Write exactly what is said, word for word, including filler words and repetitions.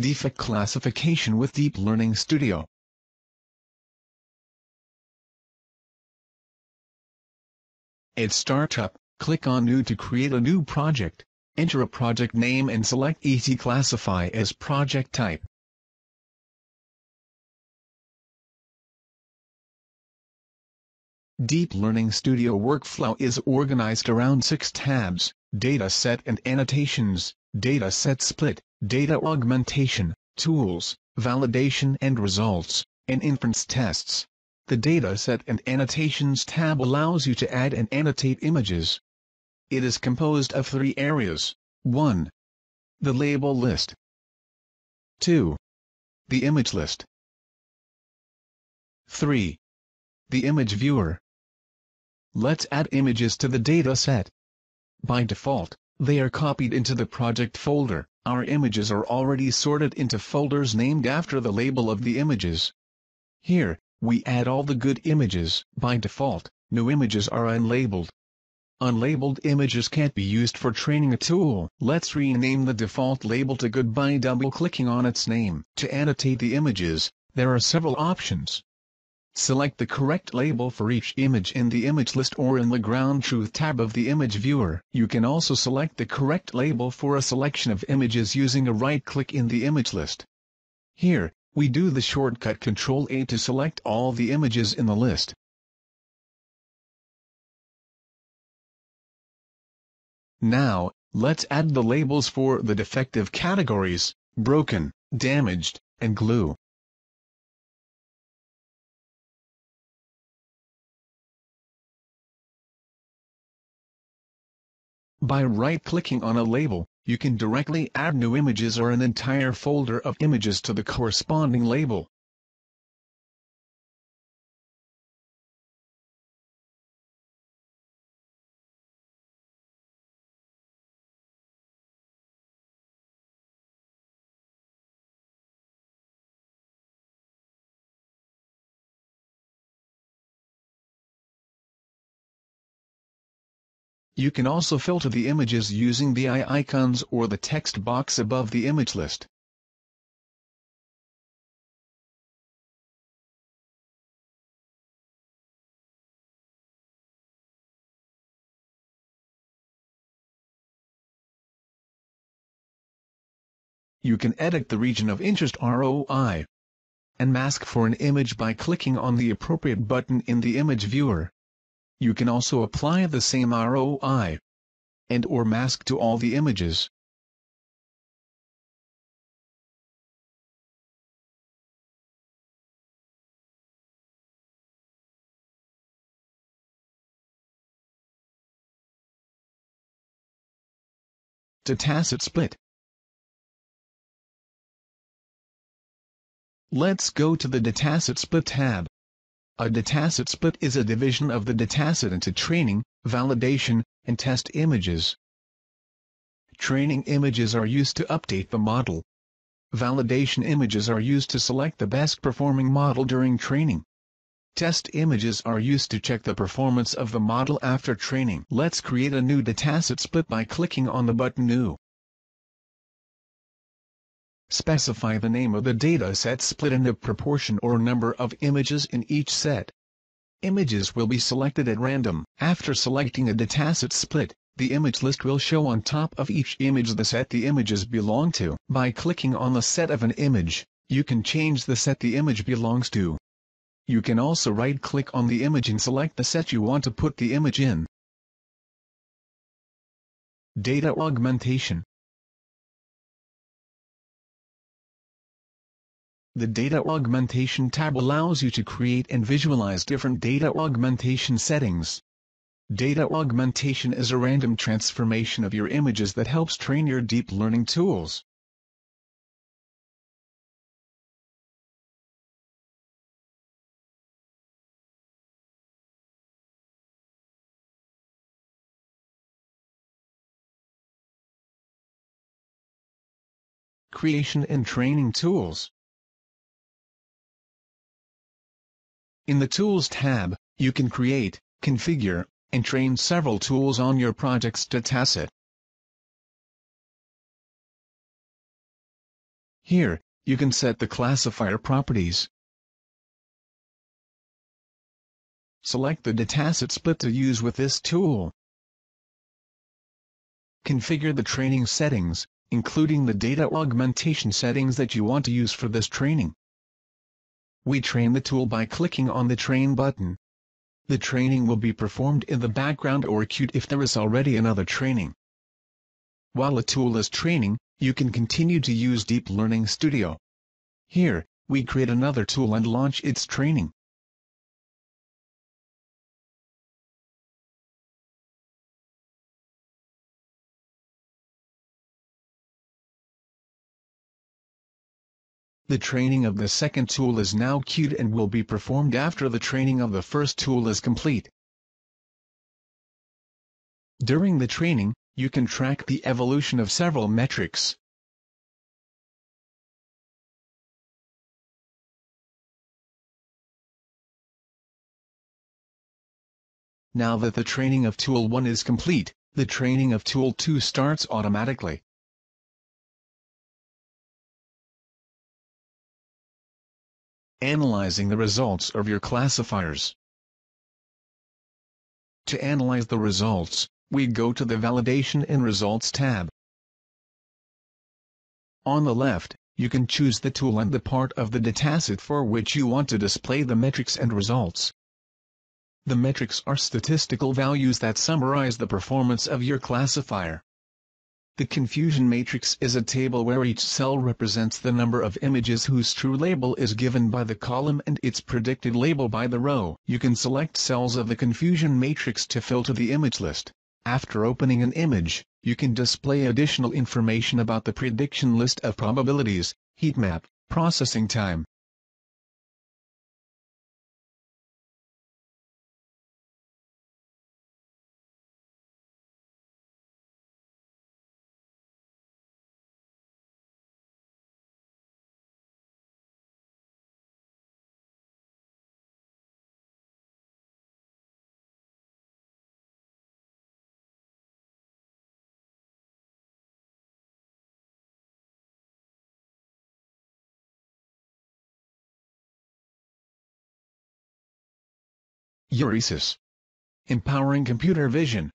D F A classification with Deep Learning Studio. At Startup, click on New to create a new project, enter a project name and select EasyClassify as project type. Deep Learning Studio workflow is organized around six tabs: Dataset and Annotations, Dataset Split, Data Augmentation, Tools, Validation and Results, and Inference Tests. The Dataset and Annotations tab allows you to add and annotate images. It is composed of three areas: one. The label list. two. The image list. three. The image viewer. Let's add images to the dataset. By default, they are copied into the project folder. Our images are already sorted into folders named after the label of the images. Here, we add all the good images. By default, no images are unlabeled. Unlabeled images can't be used for training a tool. Let's rename the default label to good by double-clicking on its name. To annotate the images, there are several options. Select the correct label for each image in the image list or in the ground truth tab of the image viewer. You can also select the correct label for a selection of images using a right-click in the image list. Here, we do the shortcut control A to select all the images in the list. Now, let's add the labels for the defective categories: broken, damaged, and glue. By right-clicking on a label, you can directly add new images or an entire folder of images to the corresponding label. You can also filter the images using the eye icons or the text box above the image list. You can edit the region of interest R O I and mask for an image by clicking on the appropriate button in the image viewer. You can also apply the same R O I and or mask to all the images. Dataset split. Let's go to the Dataset Split tab. A dataset split is a division of the dataset into training, validation, and test images. Training images are used to update the model. Validation images are used to select the best performing model during training. Test images are used to check the performance of the model after training. Let's create a new dataset split by clicking on the button New. Specify the name of the dataset split and the proportion or number of images in each set. Images will be selected at random. After selecting a dataset split, the image list will show on top of each image the set the images belong to. By clicking on the set of an image, you can change the set the image belongs to. You can also right-click on the image and select the set you want to put the image in. Data augmentation. The Data Augmentation tab allows you to create and visualize different data augmentation settings. Data augmentation is a random transformation of your images that helps train your deep learning tools. Creation and training tools. In the Tools tab, you can create, configure, and train several tools on your project's dataset. Here, you can set the classifier properties. Select the dataset split to use with this tool. Configure the training settings, including the data augmentation settings that you want to use for this training. We train the tool by clicking on the Train button. The training will be performed in the background or queued if there is already another training. While a tool is training, you can continue to use Deep Learning Studio. Here, we create another tool and launch its training. The training of the second tool is now queued and will be performed after the training of the first tool is complete. During the training, you can track the evolution of several metrics. Now that the training of Tool one is complete, the training of Tool two starts automatically. Analyzing the results of your classifiers. To analyze the results, we go to the Validation and Results tab. On the left, you can choose the tool and the part of the dataset for which you want to display the metrics and results. The metrics are statistical values that summarize the performance of your classifier. The confusion matrix is a table where each cell represents the number of images whose true label is given by the column and its predicted label by the row. You can select cells of the confusion matrix to filter the image list. After opening an image, you can display additional information about the prediction list of probabilities, heat map, processing time. Euresys. Empowering computer vision.